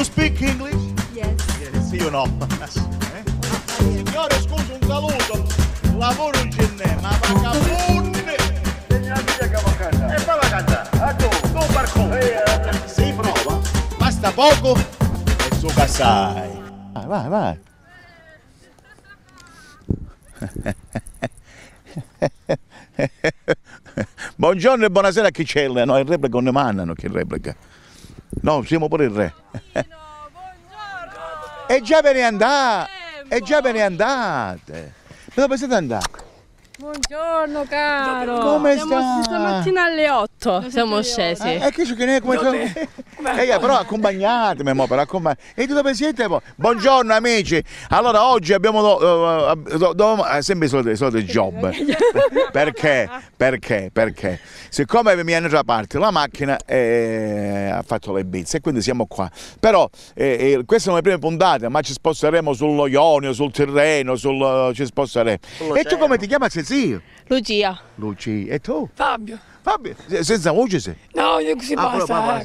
You speak English? Yes. Yes, io no. Signore, scusa, un saluto. Lavoro in Gennè, ma vagabonde. E fa la cantare. A tu, tu barcone. Si prova. Basta poco e su cassai. Vai, vai, vai. Buongiorno e buonasera a chi c'è. No, il replica non ne mandano, che replica. No, siamo pure il re. Buongiorno. E già ve ne andate. E già ve ne andate. Ma dove siete andati? Buongiorno caro. Come stai? Stamattina alle 8 siamo scesi. E che c'è? Però accompagnatemi, mo, però accompagnatemi. E tu dove siete? Buongiorno amici. Allora oggi abbiamo sempre i soliti job. Perché? Perché? Siccome mi hanno già parte la macchina ha fatto le bizze e quindi siamo qua. Però queste sono le prime puntate, ma ci sposteremo sullo Ionio, sul Tirreno, ci sposteremo. E tu come ti chiami? Sì. Lucia. Lucia. E tu? Fabio. Fabio. Senza voce sei? No, io così basta.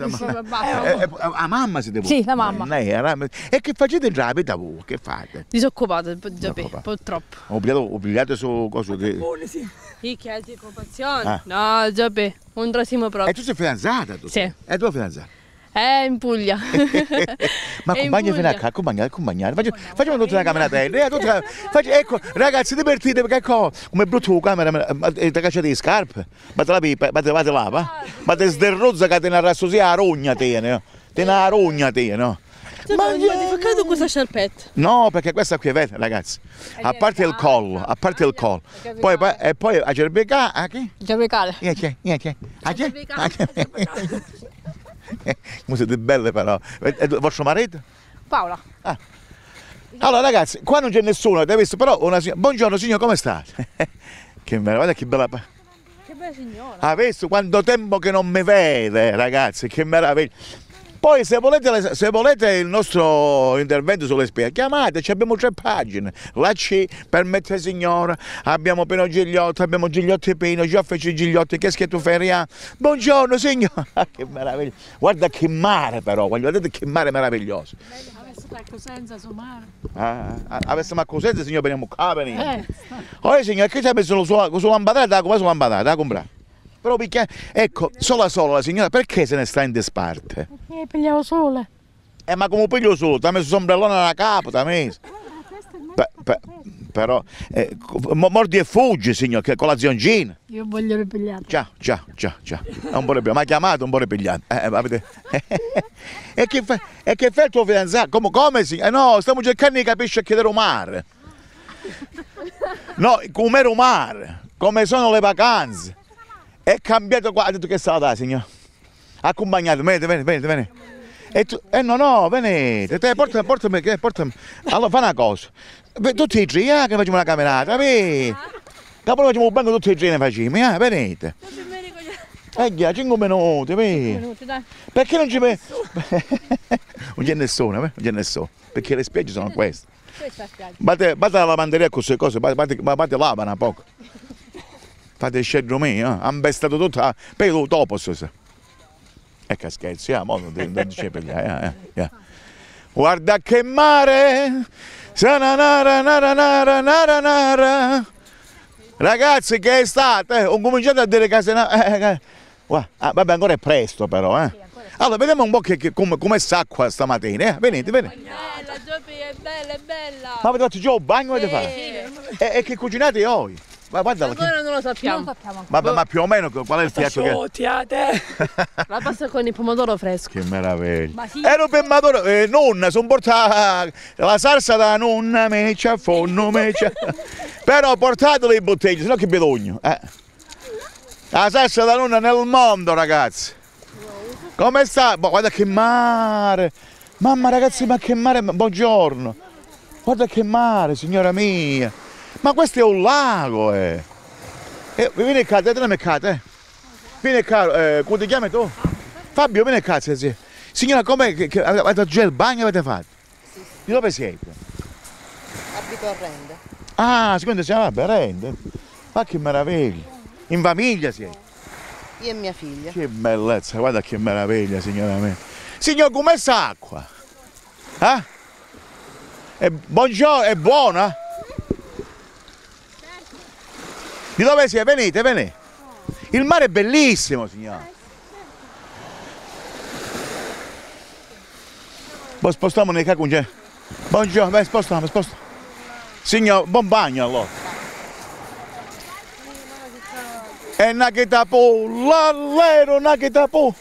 A mamma siete voi? Sì, la mamma. E che facete già la vita voi? Che fate? Disoccupate, purtroppo. Ho pigliato su cosa che... Sì. Chi chiede occupazione? No, già beh, un trasimo proprio. E tu sei fidanzata? Tu? Sì. E tu sei fidanzata? In Puglia. Ma accompagna fino a casa, accompagnate. Facciamo tutta una camminatella. Ecco, ragazzi, divertite perché ecco, come brutto camera, ti cacciate le scarpe, batte la pipa, batte lava, batte sderrozza che te ne rassosia la rogna te, no? Ma hai modificato questa sciarpetta? No, perché questa qui è vera, ragazzi. A parte il collo, poi a cervicale, a che? Cervicale. Niente. A cervicale. Siete belle però. Il vostro marito? Paola. Ah. Allora ragazzi, qua non c'è nessuno, avete visto però una signora. Buongiorno signora, come state? Che bella, guarda che bella. Che bella signora. Ha visto quanto tempo che non mi vede, ragazzi, che meraviglia. Poi se volete il nostro intervento sulle spese, chiamateci, abbiamo 3 pagine, la C, Permette Signora, abbiamo Pino Gigliotti, abbiamo Gigliotti Pino, Gioffici Gigliotti, che tu fai? Buongiorno signora, che meraviglia, guarda che mare però, guardate che mare meraviglioso. Avessimo a Cosenza su mare. Avessimo a Cosenza signora, veniamo qua, Ora signora, che ti ha messo su lampadata, come su lampadata, da comprare? Però perché, ecco, sola la signora, perché se ne sta in disparte? Perché pigliavo sole. Ma come piglio sole? Ti ha messo il sombrellone alla capo, ti ha messo. Però, mordi e fuggi, signor, che con la zioncina. Io voglio ripigliare. Ciao. Mi ha chiamato, un po' ripigliato. E che fa il tuo fidanzato? Come signor? No, stiamo cercando di capire che ero mare. No, come ero mare, come sono le vacanze. È cambiato qua, ha detto che è stata la signora. Accompagnato, venite. E tu, no, venite, portami. Allora fa una cosa, tutti i giorni che facciamo una camminata, vedi? Dopo facciamo un banco tutti i giorni facciamo, venite. 5 minuti, vedi? Perché non ci vedi? Non c'è nessuno, non c'è nessuno, perché le spiagge sono queste. Batte la lavanderia con queste cose, batte lava un poco. Fate scegliere me, hanno pestato tutta per l'Utopos. Ecco scherzi, non c'è per lì. Guarda che mare! Ragazzi che è stata, ho cominciato a dire case. Vabbè, ancora è presto però, Allora, vediamo un po' come s'acqua stamattina, venite. Bella, Giopi, è bella. Ma avete fatto già un bagno, avete fatto? E che cucinate oggi? Ancora non lo sappiamo. Vabbè, ma più o meno qual è il piatto che... La pasta con il pomodoro fresco. Che meraviglia. Sì. Ero per madonna, nonna, sono portata la salsa da nonna, forno. Però portatelo in bottiglia, sennò che bedogno. La salsa da nonna nel mondo, ragazzi. Come sta? Guarda che mare. Mamma ragazzi, ma che mare. Buongiorno. Guarda che mare, signora mia. Ma questo è un lago, Vieni qua, dammi qua, Vieni qua, come ti chiami tu? Fabio, vieni qua, sì. Signora, com'è che avete già il bagno avete fatto? Sì. Di dove siete? A Pecorello. Ah, secondo te siamo a Pecorello? Ma che meraviglia. In famiglia siete? Io e mia figlia. Che bellezza, guarda che meraviglia, signora mia. Signor, com'è s'acqua? Eh? Buongiorno, è buona? Di dove siete? Venite, venite. Il mare è bellissimo, signora. Spostiamo nei cacunge. Buongiorno, beh, spostiamo, spostiamo. Signor, buon bagno allora. E una che tapo, l'allero, una che tapo.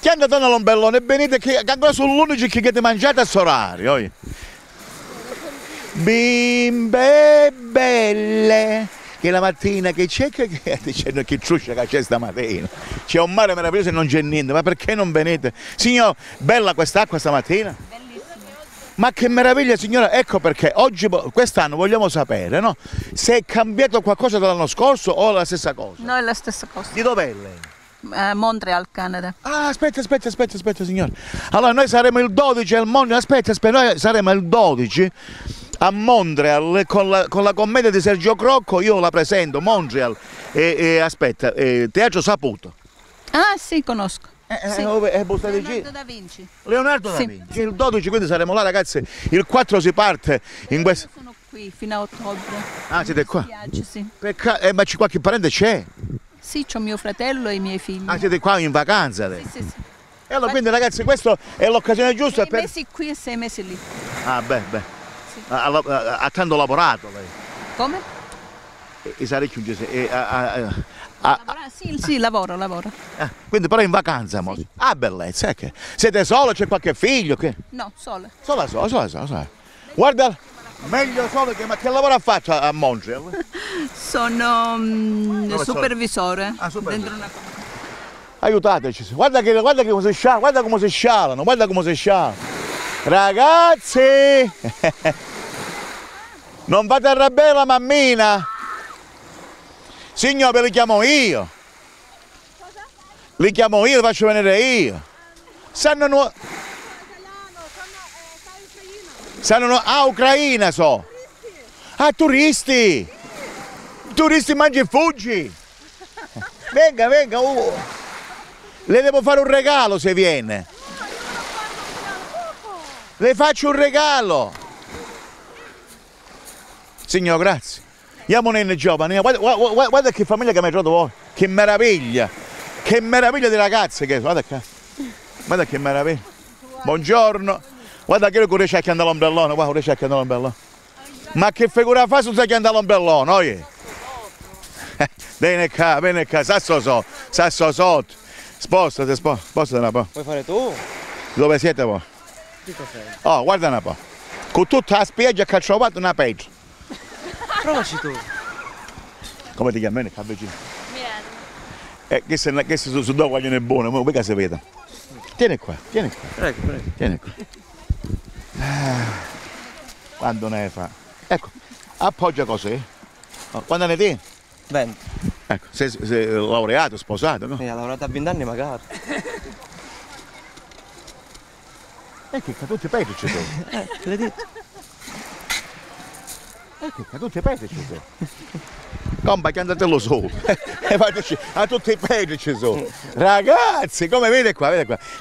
Ti andate all'ombellone, venite che ancora sull'11 che ti mangiate a orario. Bimbe belle, che la mattina che c'è, che ciuscia che c'è stamattina. C'è un mare meraviglioso e non c'è niente, ma perché non venite? Signor, bella quest'acqua stamattina? Ma che meraviglia signora, ecco perché oggi, quest'anno vogliamo sapere, no? Se è cambiato qualcosa dall'anno scorso o è la stessa cosa? No, è la stessa cosa. Di dov'è lei? Montreal, Canada. Ah, aspetta signora. Allora noi saremo il 12 al Montreal, aspetta, noi saremo il 12 a Montreal con la commedia di Sergio Crocco, io la presento, Montreal, Teatro Saputo. Ah sì, conosco. Sì. Leonardo da Vinci. Leonardo da Vinci. Sì. Il 12, quindi saremo là ragazzi, il 4 si parte in questo. Io sono qui fino a ottobre. Ah, siete qua? Mi piace, sì. Ma c'è qualche parente c'è? Sì, c'ho mio fratello e i miei figli. Ah, siete qua in vacanza? Sì. E allora quindi ragazzi, questa è l'occasione giusta per... 6 mesi qui e 6 mesi lì. Ah, beh. Sì. Ha tanto lavorato lei. Come? E sarei chiuso. Sì, lavoro. Quindi però in vacanza, amore? Sì. Ah, bellezza, è che siete solo, c'è qualche figlio? Che... No, sola. Guarda, meglio solo che... Ma che lavoro ha fatto a Montreal? Sono supervisore. Ah, dentro una... Aiutateci, guarda che come si scialano, guarda come si scialano. Ragazzi! Non fate arrabbiare la mammina! Signore, li chiamo io, li faccio venire io. Sanno Ucraina so. Ah, turisti. Turisti mangi e fuggi. Venga. Le devo fare un regalo se viene. Le faccio un regalo. Signor, grazie. Iamonene giovane, guarda che famiglia che mi hai trovato voi, che meraviglia di ragazze che guarda qua, guarda che meraviglia, buongiorno, guarda che lui riesce a chiantare l'ombrellone, ma che figura fa senza chiantare l'ombrellone, oie? Vieni qua, sasso sotto, spostati un po'. Puoi fare tu? Dove siete voi? Oh, guarda un po', con tutta la spiaggia che ha trovato una pietra. Provaci tu. Come ti chiami? Vicino. Questi sono due guaglione buone, ma perché si vede? Tieni qua. Prego. Tieni qua. Quando ne fa? Ecco, appoggia così. Quando ne tieni? 20. Ecco, sei laureato, sposato, no? Ha lavorato a 20 anni magari. Ecco, che tutti i pezzi ci sono. Le dita. A tutti i pezzi ci sono. Compa, che andatelo su. A tutti i pezzi ci sono. Ragazzi, come vedete qua.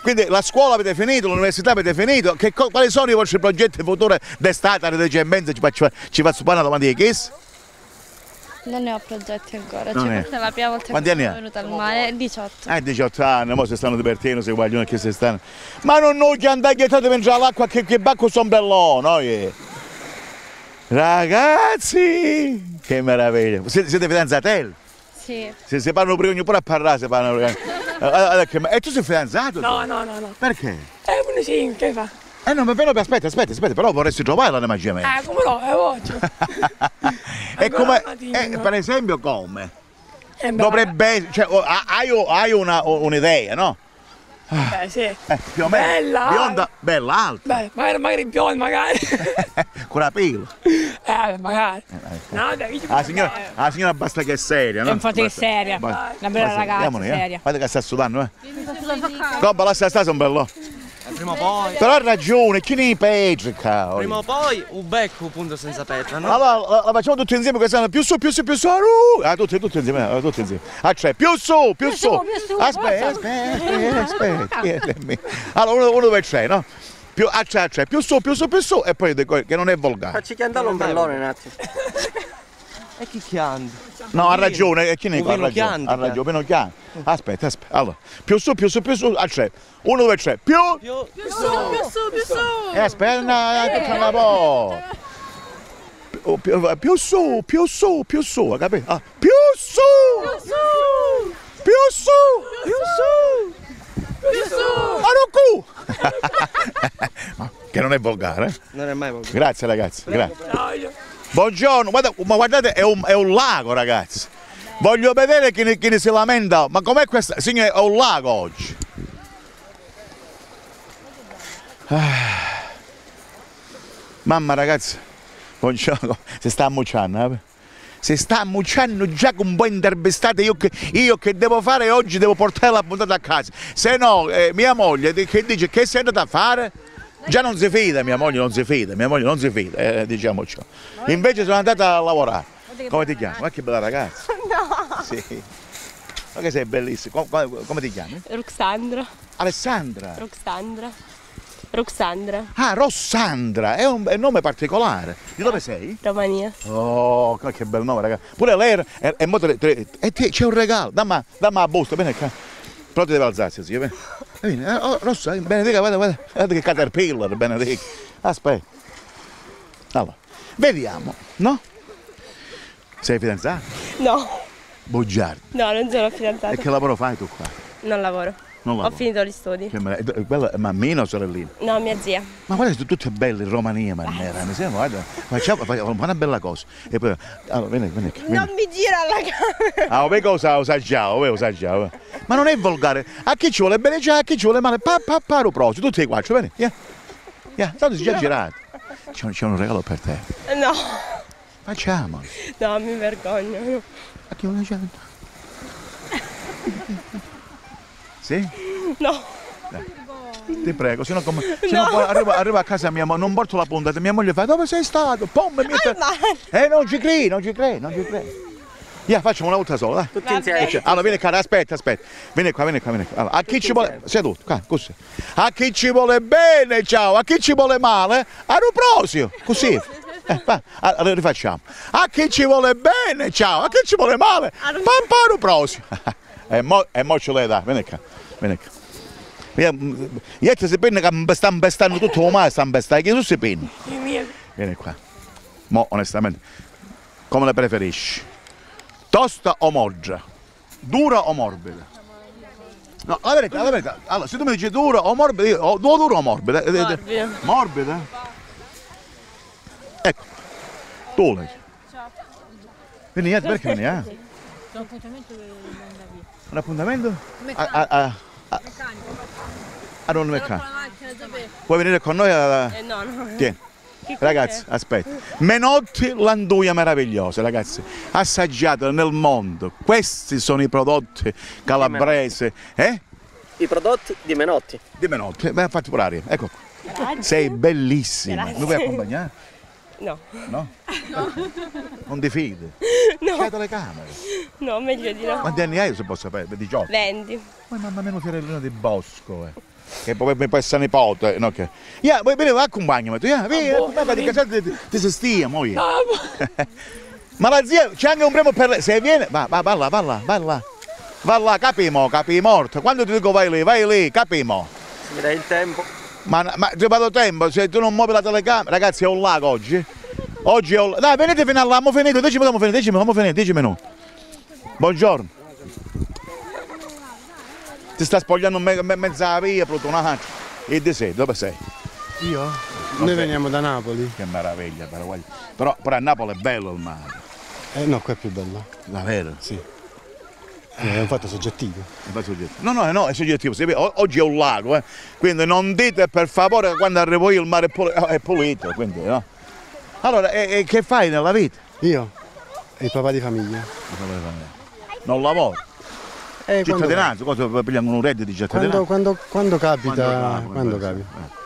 Quindi la scuola avete finito, l'università avete finito. Quali sono i vostri progetti futuri d'estate, alle 10:30? Ci faccio parlare domani di Kiss? Non ne ho progetti ancora, questa è la prima volta che sono venuta al mare, 18. 18 anni, mo se stanno divertendo, se guagliano che se stanno. Ma non noi che andate dietro dentro all'acqua che bacco sombrellone, no? Ragazzi, che meraviglia! Siete fidanzatelli? Sì. Se parlano prima, ogni pure a parlare, se parlano prima. E tu sei fidanzato? No. Perché? Uno sì, che fa? No, ma però aspetta, però vorresti trovare la magia mia. Come no, è oggi. E come, per esempio come? Dovrebbe, cioè, hai un'idea, no? Sì. Più o meno. Bella! Bionda, bella, alta. Beh, magari bionda, magari. Con la pila. Magari. No, dai, la signora basta che è seria, no? Infatti basta, è seria. Basta. Una bella ragazza, seria. Guarda che sta sudando, Gobba, lascia stare, sono bello. Prima o poi. Però ha ragione, chi ne peggio, cavolo. Prima o poi, un becco, punto senza pezza, no? Allora, la facciamo tutti insieme, questa è più su. Tutti insieme. A tre, più su. Aspetta. Allora, uno per tre, no? più su e poi che non è volgare. Facci chiandare l'ombrellone un attimo. E chi chianda? No, ha ragione, chi ne parla? Ha ragione, meno chianda. Aspetta, aspetta. Allora, più su, a tre. 1, 2, 3. Più su. Aspetta, che la po'. Più su, capito? Ah, più su. Che non è volgare, eh? Non è mai volgare. Grazie ragazzi, grazie. Buongiorno, guarda, ma guardate, è un lago ragazzi. Voglio vedere chi ne si lamenta. Ma com'è questa? Signore, è un lago oggi. Ah. Mamma ragazzi, buongiorno. Si sta ammucciando, eh? Se sta ammucciando già un po' interbestate, io che devo fare oggi? Devo portare la puntata a casa, se no mia moglie che dice che sei andata a fare? Già non si fida, mia moglie non si fida, diciamo ciò. Invece sono andata a lavorare. Come ti chiami? Ma che bella ragazza. No. Sì. Ma che sei bellissima. Come ti chiami? Ruxandra. Alessandra? Ruxandra. Ah, Ruxandra, è un nome particolare. Di dove sei? Romania. Oh, che bel nome, ragazzi. Pure lei è molto... c'è un regalo, dammi la busta, bene qua. Però ti deve alzarsi, sì, bene. Oh, Rossa, benedica, guarda che caterpillar, benedica. Aspetta. Allora, vediamo, no? Sei fidanzata? No. Bugiardo. No, non sono fidanzata. E che lavoro fai tu qua? Non lavoro. Ho finito gli studi. Bella, mammina o sorellina? No, mia zia. Ma guarda, sono tutte belle in Romania, Mannera. Facciamo una bella cosa. E poi, allora, vieni. Non mi gira alla camera. Ah, per cosa osaggiavo. Ma non è volgare. A chi ci vuole bene già, a chi ci vuole male. Papà, prossimo, tutti e quattro, vieni. Tanto si è già girato. C'è un regalo per te. No. Facciamolo. No, mi vergogno. A chi vuole già? Sì? No. Ti prego, sennò arrivo a casa mia, ma non porto la puntata, mia moglie fa, dove sei stato? Non ci credi. Facciamo una volta sola, dai. Tutti insieme. Allora vieni qua, aspetta. Vieni qua. Allora, a chi ci vuole. Seduto, qua, così. A chi ci vuole bene, ciao, a chi ci vuole male, a Ruprosio. Così. Allora rifacciamo. A chi ci vuole bene, ciao, a chi ci vuole male, papà Ruprosio. E mo ce l'hai da, vieni qua. Io ti si penna che mi sta impestando tutto il mare, che tu si penna. Vieni qua. Mo onestamente, come la preferisci? Tosta o morbida? Dura o morbida? No, la verità. Allora, se tu mi dici dura o morbida, io o dura o morbida? Morbida? Ecco. Tu lei. Vieni, perché vieni, eh? C'è un appuntamento che... Un appuntamento? A un meccanico. Vuoi venire con noi? No. Tieni. Ragazzi, aspetta. Menotti, l'anduia meravigliosa, ragazzi. Assaggiatela nel mondo. Questi sono i prodotti calabrese. I prodotti di Menotti. Beh, fatti provare. Ecco qua. Sei bellissima. Mi vuoi accompagnare? No? Non ti fidi? No. C'è telecamere? No, meglio di no. Quanti anni hai, se posso sapere? 18? 20. Poi mamma mia, fiorellina di bosco, eh. Che poi mi può essere nipote, no che... Poi bene, accompagnami tu, via, di casate, ti si stia, moglie. Ma la zia, c'è anche un premio per lei, se viene, va là, capimo, quando ti dico vai lì, capimo. Mi dai il tempo. Ma ti vado tempo, se tu non muovi la telecamera, ragazzi è un lago oggi. Oggi è un lago. Dai, venite fino là, abbiamo finito, 10 minuti. Buongiorno. Ti sta spogliando mezza via, plutonato. E di sé, dove sei? Io? Noi veniamo da Napoli. Che meraviglia, però a Napoli è bello il mare. No, qua è più bello. Davvero? Sì. È un fatto soggettivo. No, è soggettivo. Oggi è un lago, eh. Quindi non dite per favore che quando arrivo io il mare è pulito. Quindi, no? Allora, che fai nella vita? Io? Il papà di famiglia. Non lavoro. Cittadinanza, cosa pigliamo un reddito di cittadinanza? Quando capita.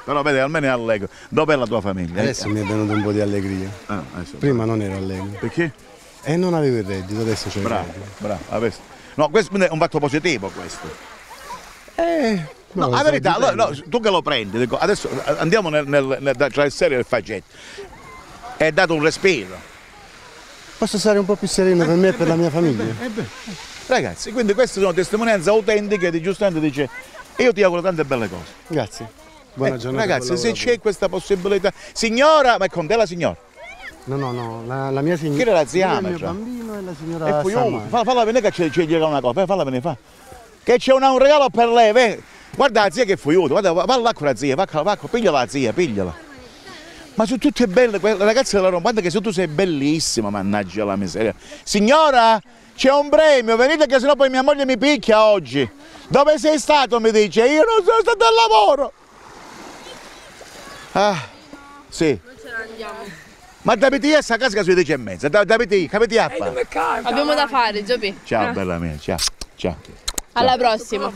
Però vedi, almeno è allegro. Dov'è la tua famiglia? Adesso mi è venuto un po' di allegria. Prima non ero allegro. Perché? Non avevo il reddito, adesso c'è il reddito. Bravo. No, questo è un fatto positivo questo. No, la verità, allora, no, tu che lo prendi, dico, adesso andiamo tra il serio e il faggente, è dato un respiro. Posso stare un po' più sereno per me e per la mia famiglia? Ragazzi, quindi queste sono testimonianze autentiche di giustamente dice, io ti auguro tante belle cose. Grazie, buona giornata. Ragazzi, se c'è questa possibilità, signora, ma è con te la signora? No, no, no, la mia signora. Chi era la zia? Il mio bambino e la signora. E poi falla venire che ci gliela una cosa, falla venire, fa. Che c'è un regalo per lei, vedi? Guarda la zia che è fuiuta, guarda, va là con la zia, va, pigliala la zia, pigliala. Ma sono tutte belle, ragazzi della Roma, guarda che se tu sei bellissima, mannaggia la miseria. Signora, c'è un premio, venite che sennò poi mia moglie mi picchia oggi. Dove sei stato? Mi dice, io non sono stato al lavoro. Ah, sì. Non ce ne andiamo. Ma da piti a sta casa che sono le 10:30, da piti, capiti a fa. Abbiamo da fare, Giopi. Ciao bella mia, ciao, ciao. Alla prossima.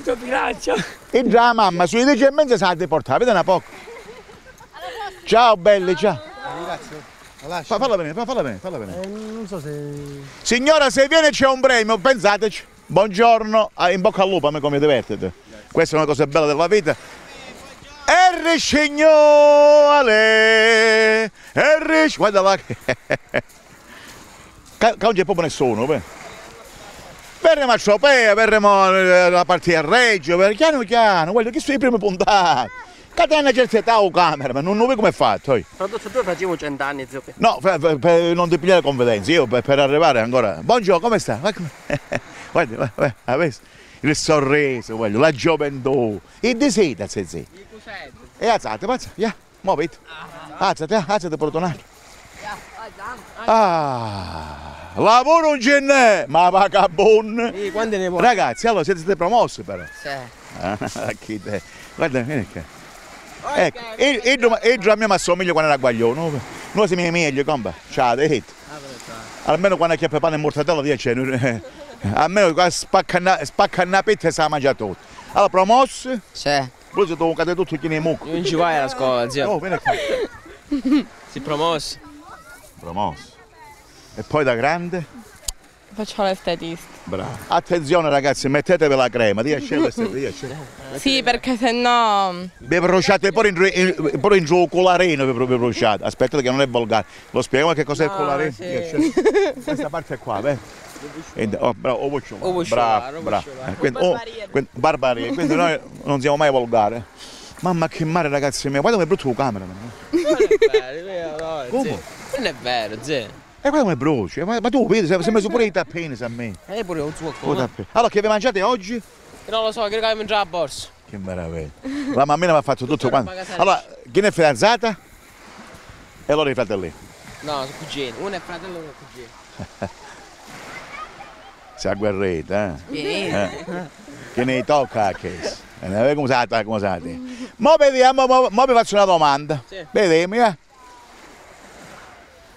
E già la mamma, sulle 10:30 sarà deportata, vedi una poco. Ciao belli, ciao. Ringrazio. Falla bene, falla bene, falla bene. Non so se... Signora, se viene c'è un premio, pensateci. Buongiorno, in bocca al lupo, a me come divertite. Questa è una cosa bella della vita. R signore, R... Guarda là che... non c'è proprio nessuno, beh. Verremo a Tropea, verremo alla partita a Reggio, piano piano, guarda che sono i primi puntati. C'è una certa età o camera, ma non lo vedo come è fatto. Prodotto tu facevo 100 anni, zio. No, per non ti pigliare confidenza, io per arrivare ancora. Buongiorno, come sta? Guarda, guarda, il sorriso, guarda, la gioventù. E di seta, se sei. E alzate, pazza, yeah, muoviti. Alzate, portonate. Ah. Lavoro un genne, ma vagabonne. Ragazzi, allora siete promossi però. Sì. Guarda, vieni qua. Ecco, io a me mi assomiglio quando era guaglione, noi siamo i miei compa, ciao, almeno quando c'è pane e mortadella dice, almeno spacca una petta e se la mangia tutto. Allora, promossi? Sì. Voi siete un cadere tutto chi ne mucco. Non ci vai alla scuola, zio. No, vieni qua. Si promossi. Promossi. E poi da grande? Faccio l'estetista. Bravo. Attenzione ragazzi, mettetevi la crema, ti piace l'estetista? Sì, perché sennò... Vi bruciate pure in giù il colarino, vi bruciate. Aspettate che non è volgare. Lo spieghiamo che cos'è il colarino? Sì. Questa parte è qua, beh. Oh, bravo, bravo. Barbarie. Quindi noi non siamo mai volgari. Mamma che mare ragazzi miei, guarda come è brutto la camera. Non è vero, zio. E guarda come brucia, ma tu vedi, sei messo pure i tappini a me. E pure un suo cuore. Allora, che vi mangiate oggi? Non lo so, credo che avevo mangiato la borsa. Che meraviglia. La mammina mi ha fatto tutto quanto. Allora, chi ne è fidanzata? E loro i fratelli? No, sono cugini. Uno è fratello e uno è cugino. Si agguerrita, Che ne tocca a Case. E come state, come state. Mo vediamo, mo vi faccio una domanda. Sì. Vediamo,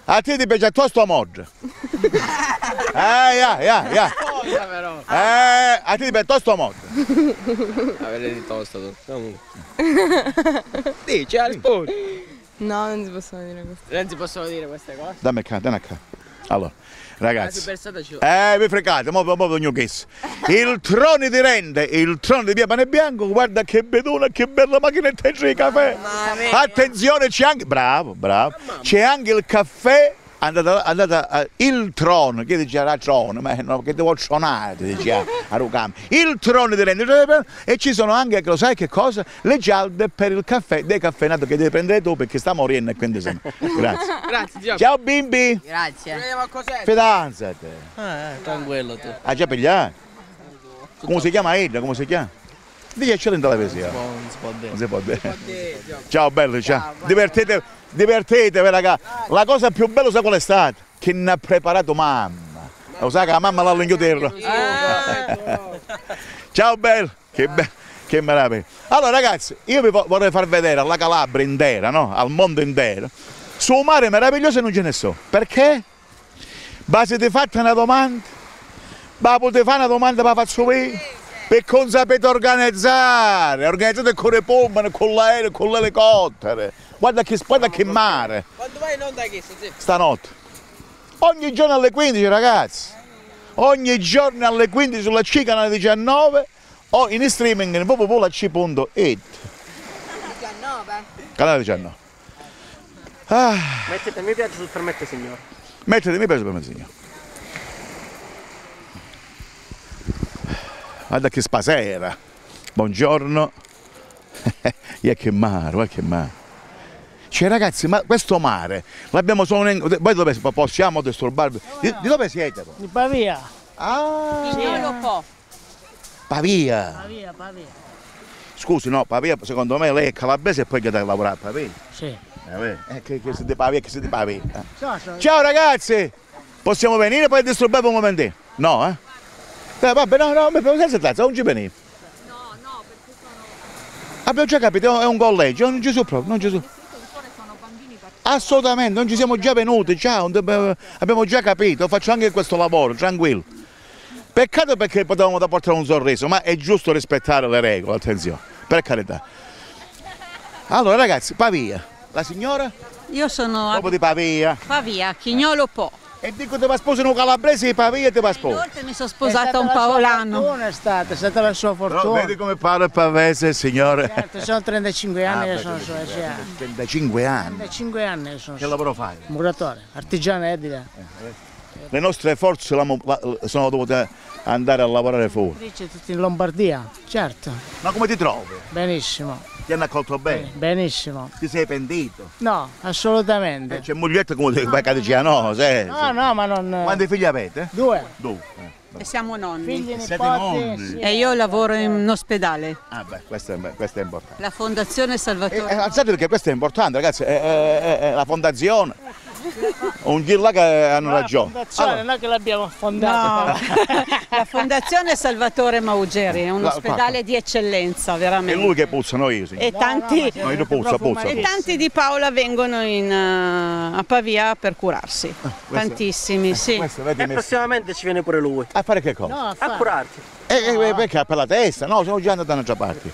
a te ti piace tosto a moglie? A te ti piace tosto a moglie? A vedere di tosto, sì, c'è la risposta. No, non si possono dire queste cose. Non si possono dire queste cose. Dammi qua, dammi qua. Allora, ragazzi. Vi fregate, mo ognuno chiesto. Il trono di Rende, il trono di via Pane Bianco, guarda che bedona, che bella macchinetta c'è il caffè. Attenzione, c'è anche, bravo, bravo, c'è anche il caffè, andata a il trono, che dice la trono, ma no, che devo suonare, dice a Rucam. Il trono di Rende, e ci sono anche, lo sai che cosa? Le gialde per il caffè, decaffeinato che devi prendere tu perché sta morendo e quindi sono. Grazie. Grazie, ciao bimbi. Grazie. Fidanzate. Tranquillo tu. Ah, già pigliato. Come si chiama Edda? Come si chiama? Dice c'è in televisione. Non si può dire. Non si può dire. Ciao bello, ciao. Divertitevi, divertitevi raga. La cosa più bella sa qual è stata? Che ne ha preparato mamma. Lo sa che la mamma l'ha all'Inghilterra. Ciao bello, che bello. Che meraviglia. Allora ragazzi, io vi vorrei far vedere alla Calabria intera, no? Al mondo intero. Su un mare meraviglioso non ce ne so. Perché? Ma se ti fate una domanda? Ma potete fare una domanda per farci vedere? Per come sapete organizzare? Organizzate con le pompe, con l'aereo, con l'elicottero. Guarda che mare. Quando vai non da questo? Stanotte. Ogni giorno alle 15 ragazzi. Ogni giorno alle 15 sulla C Canale 19. o in streaming in www.ac.it. Canale 19. Ah. Mettete mi piace sul Permette Signora. Mettete mi piace sul Permette Signora. Guarda che spasera. Buongiorno. E che mare, guarda che mare. Cioè ragazzi, ma questo mare l'abbiamo solo in... Voi dove possiamo disturbarvi? Di dove siete? Di Pavia. Ah. Pignolo Po. Pavia. Pavia, Pavia. Scusi, no, Pavia, secondo me lei è calabrese e poi che deve lavorare a Pavia. Sì. Che siete Pavia, che siete Pavia. Ciao ragazzi! Possiamo venire poi disturbarvi un momento? No, eh? Vabbè, no, no, non ci venire. No, no, perché sono... Abbiamo già capito, è un collegio, non ci sono proprio, non ci sono. Assolutamente, non ci siamo già venuti, ciao, abbiamo già capito, faccio anche questo lavoro, tranquillo. Peccato perché potevamo portare un sorriso, ma è giusto rispettare le regole, attenzione, per carità. Allora ragazzi, Pavia, la signora? Io sono... Proprio di Pavia. Pavia, Chignolo Po. E dico ti va sposato un calabrese di Pavia e ti va sposato. Inoltre mi sono sposata un paolano. Buona estate, è stata la sua fortuna. Però vedi come parla il pavese, signore. Certo, sono 35 anni che sono sulla CEA. 35 anni? 35 anni che sono. Che lavoro fai? Muratore, artigiano edile. Le nostre forze sono dovute andare a lavorare fuori. Tutti in Lombardia, certo. Ma come ti trovi? Benissimo. Ti hanno accolto bene? Benissimo. Ti sei pentito? No, assolutamente. C'è moglietta come ti vai a no, se... No, no, ma non... Quanti figli avete? Due. Due. E siamo nonni. Figli siete nonni? Sì. E io lavoro in ospedale. Ah beh, questo è importante. La Fondazione Salvatore. Alzate perché questo è importante, ragazzi. La Fondazione. Un gilla che hanno ragione. La fondazione allora. Non è che l'abbiamo fondata. No. La Fondazione Salvatore Maugeri è un ospedale di eccellenza, veramente. E lui che puzza, no io. E tanti di Paola vengono a Pavia per curarsi. Tantissimi, sì. E prossimamente ci viene pure lui. A fare che cosa? No, a curarsi. Perché? Per la testa? No, sono già andato da un'altra parte.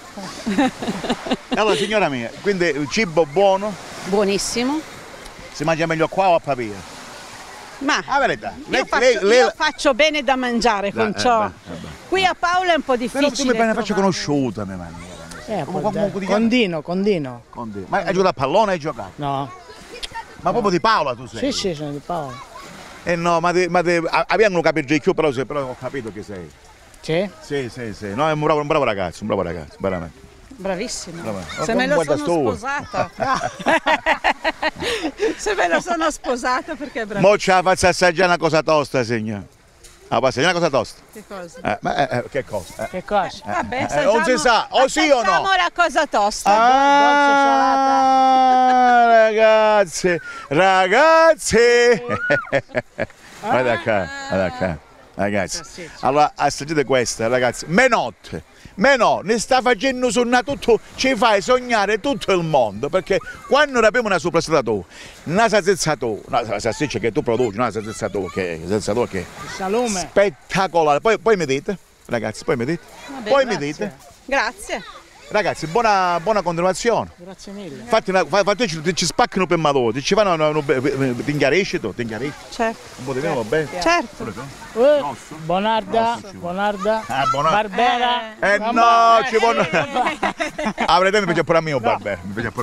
Allora signora mia, quindi cibo buono? Buonissimo. Si mangia meglio qua o a Pavia? Ma la verità, io faccio bene da mangiare con ciò. Qui a Paola è un po' difficile. Però tu mi la faccio conosciuta, mia maniera. Condino. Ma hai giocato a pallone hai giocato? No. Ma proprio di Paola tu sei? Sì, sì, sono di Paola. Eh no, abbiamo capito di più, però ho capito che sei. Sì? Sì. No, è un bravo ragazzo, veramente. Bravissima, se me la sono sposata. Se me la sono sposata perché è bravissima. Mo ce la faccio assaggiare una cosa tosta, signora. Ah, passa una cosa tosta. Che cosa? Che cosa? Vabbè, non si sa, o sì o no? Facciamo la cosa tosta. Ah, ragazzi. Guarda qua. Ragazzi, allora assaggiate questa, ragazzi. Menotti. Menotti ne sta facendo sonnare tutto, ci fai sognare tutto il mondo, perché quando abbiamo una soprassalata, una salsiccia che tu produci, una salsiccia che è spettacolare. Poi mi dite, ragazzi, Vabbè, grazie. Grazie. Ragazzi, buona continuazione. Grazie mille. Infatti ci spaccano per maloti, ci fanno ti inghiarisci tu, Certo. Un po' di vino va bene? Certo. Bonarda. Barbera. No, ci vuole. Avrete mi piace pure a mio Barbera.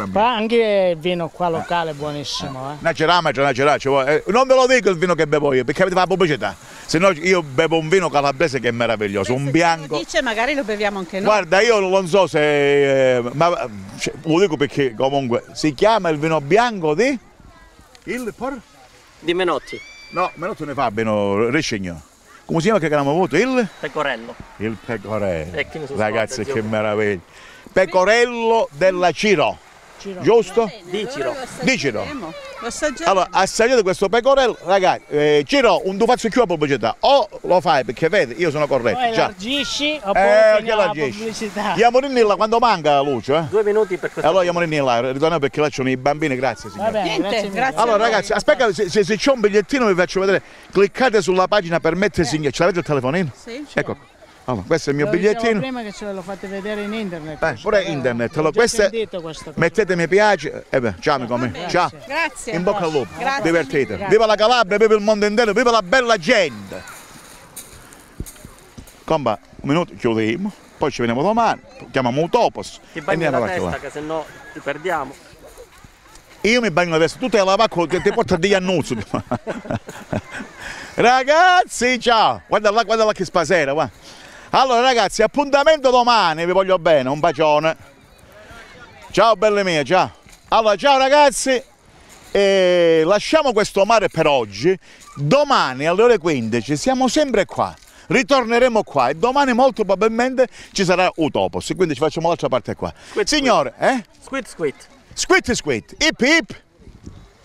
Ma anche vino qua locale è buonissimo, eh. Una cerama, ci vuole. Non ve lo dico il vino che bevo io, perché avete la pubblicità. Se no io bevo un vino calabrese che è meraviglioso, un bianco. Lo dice magari lo beviamo anche noi. Guarda, io non so se ma lo dico perché comunque si chiama il vino bianco di? Di Menotti. No, Menotti ne fa vino Rescegno. Come si chiama che abbiamo avuto? Il? Pecorello. Il Pecorello. Ragazzi che meraviglia. Pecorello della Ciro. Giusto? Diciro. Lo assaggiamo. Allora assaggiate questo pecorello, ragazzi. Ciro, non tu faccio più la pubblicità. O lo fai perché vedi, io sono corretto. Poi largisci o poi la pubblicità. Andiamo in là quando manca la luce. 2 minuti per questo. Allora andiamo in là, ritorniamo perché là ci sono i bambini, grazie signore. Va bene, grazie. Allora ragazzi, aspetta, se c'è un bigliettino vi faccio vedere. Cliccate sulla pagina Permette Signora. Ce l'avete il telefonino? Sì. Ecco. Allora, questo è il mio bigliettino. Prima che ce lo fate vedere in internet. Pure internet. Allora, questo mettete mi piace. Ciao amico mio. Ciao. Grazie. In bocca al lupo. Grazie. Divertitevi. Grazie. Viva la Calabria, viva il mondo intero, viva la bella gente. Comba, un minuto, chiudiamo. poi ci veniamo domani, chiamiamo Utopos e andiamo a testa, che se no ti perdiamo. Io mi bagno la testa, tu te la lavacco, ti porta degli annunzi. Ragazzi, ciao, guarda là che spasera, guarda. Allora ragazzi, appuntamento domani, vi voglio bene, un bacione. Ciao belle mie, ciao. Allora ciao ragazzi, e lasciamo questo mare per oggi. Domani alle ore 15 siamo sempre qua. Ritorneremo qua e domani molto probabilmente ci sarà Utopos, quindi ci facciamo l'altra parte qua. Squid, signore, eh? Squid squid. Squid squid. Hip hip.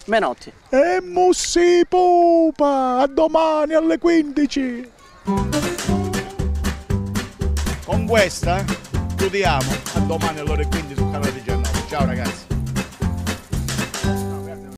Menotti. E mussi pupa, a domani alle 15. Con questa chiudiamo, a domani alle ore 15 su Canale 19. Ciao ragazzi.